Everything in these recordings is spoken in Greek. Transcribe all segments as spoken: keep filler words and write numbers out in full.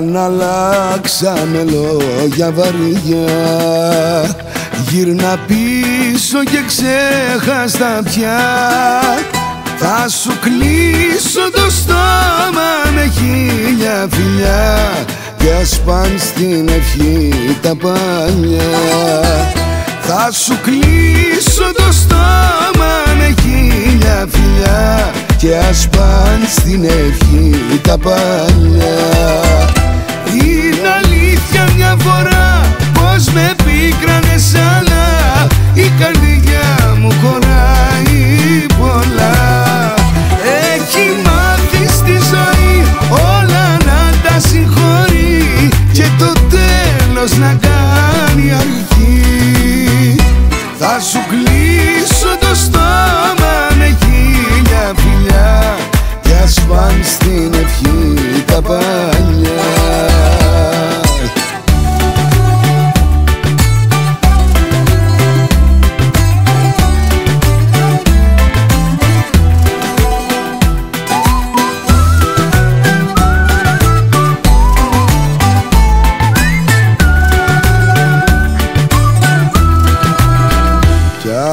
Αν αλλάξαμε λόγια βαριά, γύρνα πίσω και ξέχαστα πια. Θα σου κλείσω το στόμα με χίλια φιλιά κι ας παν στην ευχή τα παλιά. Θα σου κλείσω το στόμα με χίλια φιλιά κι ας παν στην ευχή τα παλιά. Είναι αλήθεια μια φορά πως με πίκρανες, αλλά η καρδιά μου χωράει πολλά. Έχει μάθει στη ζωή όλα να τα συγχωρεί και το τέλος να κάνει αρχή. Θα σου κλείσω το στόμα με χίλια φιλιά κι ας παν στην ευχή τα παλιά.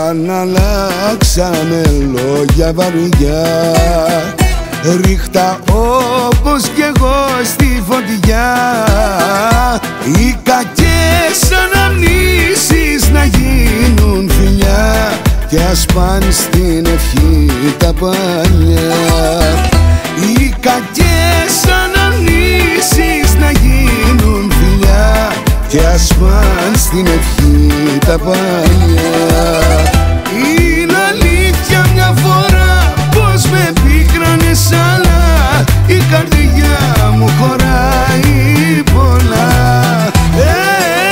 Αν αλλάξαμε λόγια βαριά, ρίχτα όπως κι εγώ στη φωτιά. Οι κακές αναμνήσεις να γίνουν φιλιά κι ας παν στην ευχή τα παλιά. Οι κακές αναμνήσεις να γίνουν φιλιά κι ας παν στην ευχή τα παλιά. Είναι αλήθεια μια φορά πως με πίκρανες, αλλά η καρδιά μου χωράει πολλά.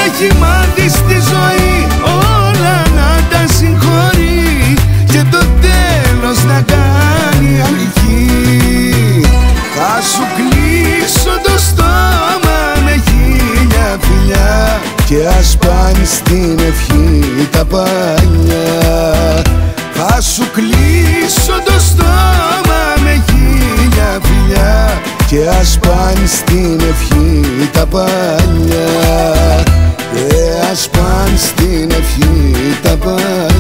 Έχει μάθει στη ζωή όλα να τα συγχωρεί και το τέλος να κάνει αλήθεια. Θα σου κλείσω το στόμα με χίλια φιλιά κι ας παν στην ευχή τα παλιά. Θα σου κλείσω το στόμα με χίλια φιλιά κι ας παν στην ευχή τα παλιά. Και ας παν στην ευχή τα παλιά.